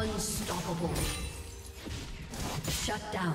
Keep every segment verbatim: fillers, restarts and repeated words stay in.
Unstoppable. Shut down.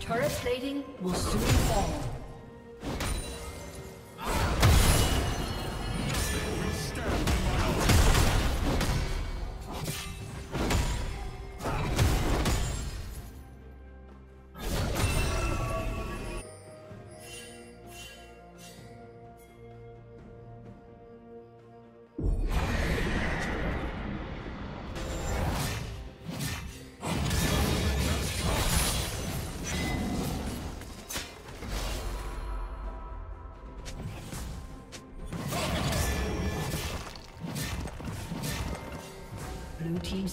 Turret plating will soon fall. Blue team's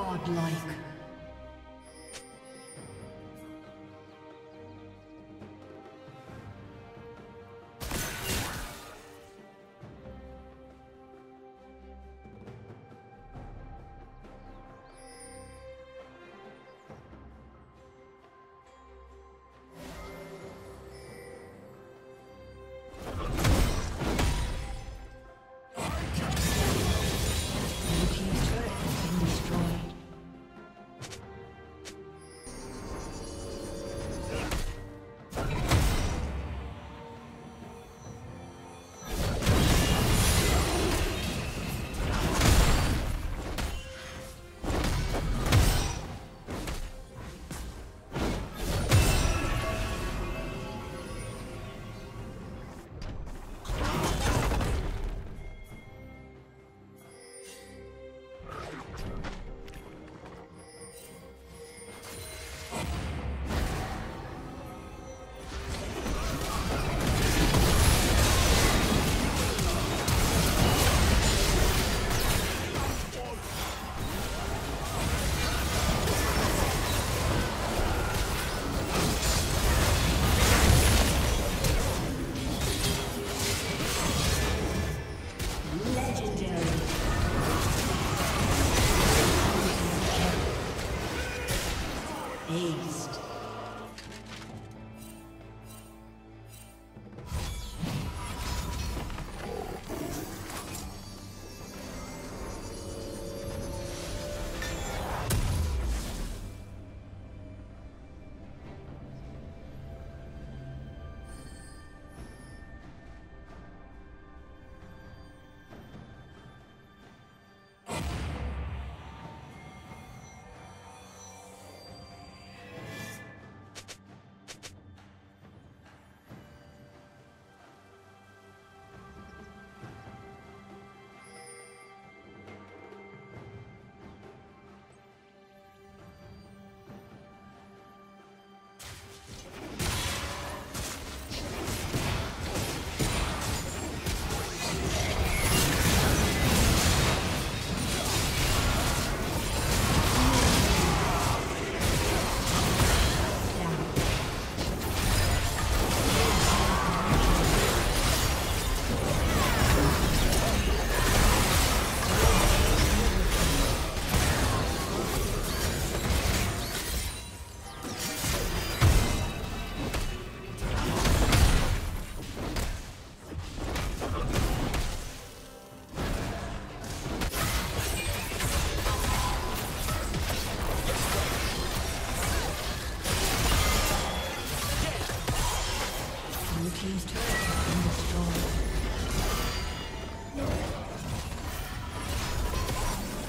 Godlike.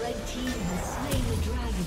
The team has slain the dragon.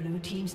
Blue team's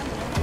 I